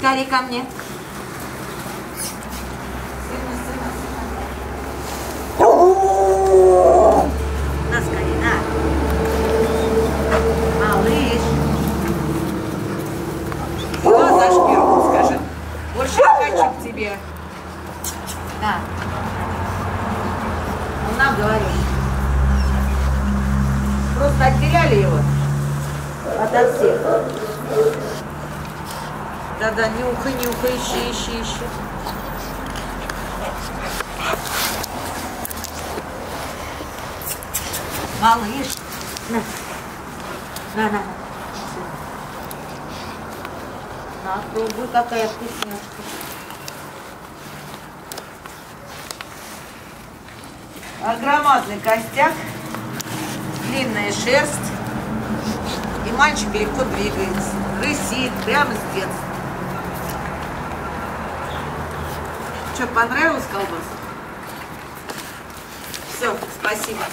Скорей ко мне. На, скорей, на. Малыш. Все, за шпильку скажи. Больше я хочу к тебе. Да. Он нам говорит. Просто отделяли его ото всех. Да-да, нюхай, нюхай, ищи, ищи, ищи. Малыш. На. На-на-на. На, пробуй, какая вкусняшка. Громадный костяк, длинная шерсть. И мальчик легко двигается, рысит прямо с детства. Что, понравилась колбаса? Все, спасибо.